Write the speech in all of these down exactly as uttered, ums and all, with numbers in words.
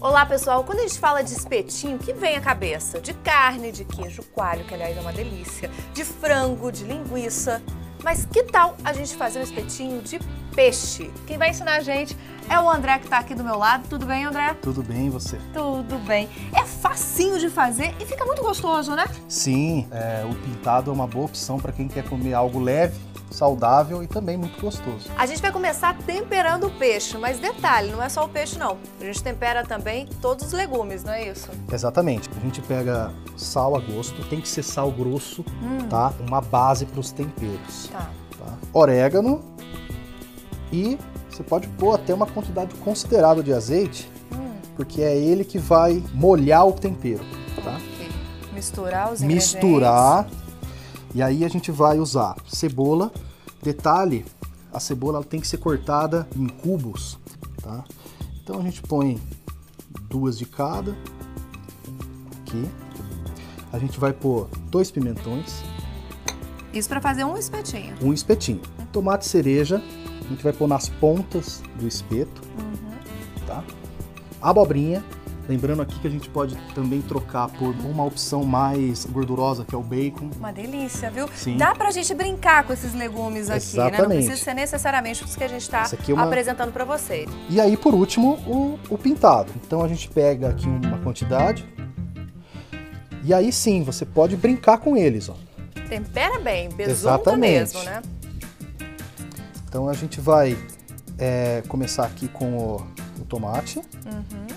Olá, pessoal! Quando a gente fala de espetinho, o que vem à cabeça? De carne, de queijo coalho, que aliás é uma delícia, de frango, de linguiça. Mas que tal a gente fazer um espetinho de peixe? Quem vai ensinar a gente é o André, que está aqui do meu lado. Tudo bem, André? Tudo bem, e você? Tudo bem. É facinho de fazer e fica muito gostoso, né? Sim, é, o pintado é uma boa opção para quem quer comer algo leve, saudável e também muito gostoso. A gente vai começar temperando o peixe, mas detalhe, não é só o peixe não. A gente tempera também todos os legumes, não é isso? Exatamente. A gente pega sal a gosto, tem que ser sal grosso, hum. tá? Uma base para os temperos. Tá. Tá? Orégano e você pode pôr até uma quantidade considerável de azeite, hum. porque é ele que vai molhar o tempero, tá? Okay. Misturar os ingredientes. Misturar. E aí a gente vai usar cebola. Detalhe, a cebola tem que ser cortada em cubos, tá? Então a gente põe duas de cada aqui. A gente vai pôr dois pimentões. Isso para fazer um espetinho. Um espetinho. Tomate cereja, a gente vai pôr nas pontas do espeto, uhum. tá? Abobrinha. Lembrando aqui que a gente pode também trocar por uma opção mais gordurosa, que é o bacon. Uma delícia, viu? Sim. Dá pra gente brincar com esses legumes aqui, exatamente, né? Não precisa ser necessariamente os que a gente tá é uma... apresentando pra vocês. E aí, por último, o, o pintado. Então a gente pega aqui uma quantidade e aí sim, você pode brincar com eles, ó. Tempera bem, besunta mesmo, né? Então a gente vai é, começar aqui com o, o tomate. Uhum.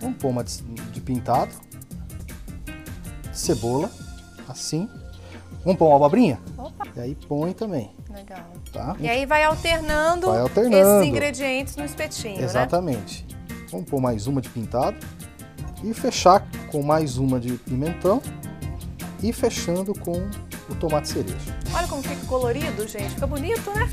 Vamos pôr uma de pintado, cebola, assim. Vamos pôr uma abobrinha? Opa. E aí põe também. Legal. Tá? E aí vai alternando, vai alternando esses ingredientes no espetinho, exatamente, né? Exatamente. Vamos pôr mais uma de pintado e fechar com mais uma de pimentão e fechando com o tomate cereja. Olha como fica colorido, gente. Fica bonito, né?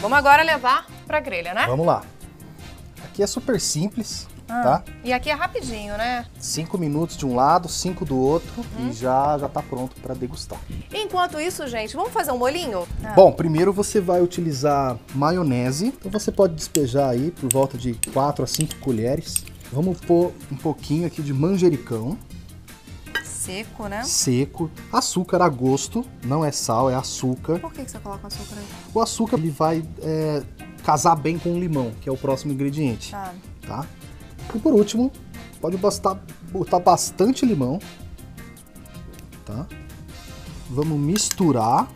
Vamos agora levar pra grelha, né? Vamos lá. Aqui é super simples, ah, tá? E aqui é rapidinho, né? Cinco minutos de um lado, cinco do outro hum. e já, já tá pronto para degustar. Enquanto isso, gente, vamos fazer um molhinho? Ah. Bom, primeiro você vai utilizar maionese. Então você pode despejar aí por volta de quatro a cinco colheres. Vamos pôr um pouquinho aqui de manjericão. Seco, né? Seco. Açúcar a gosto, não é sal, é açúcar. Por que que você coloca açúcar aí? O açúcar ele vai é, casar bem com o limão, que é o próximo ingrediente. Tá. tá? E por último, pode bastar, botar bastante limão. Tá? Vamos misturar.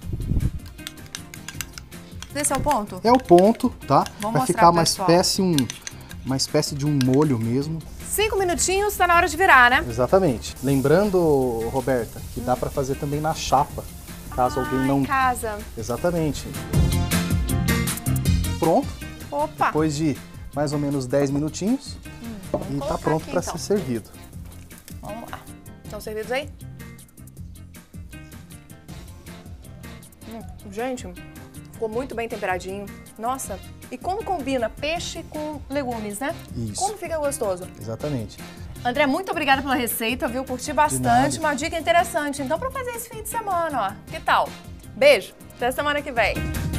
Esse é o ponto? É o ponto, tá? Vamos vai ficar uma espécie, um, uma espécie de um molho mesmo. Cinco minutinhos, tá na hora de virar, né? Exatamente. Lembrando, Roberta, que hum. dá pra fazer também na chapa, caso ah, alguém não... em casa. Exatamente. Pronto. Opa! Depois de mais ou menos dez minutinhos hum, e tá pronto aqui, pra então. ser servido. Vamos lá. Estão servidos aí? Hum, gente, ficou muito bem temperadinho. Nossa! E como combina peixe com legumes, né? Isso. Como fica gostoso. Exatamente. André, muito obrigada pela receita, viu? Curti bastante. Uma dica interessante, então, para fazer esse fim de semana, ó. Que tal? Beijo. Até semana que vem.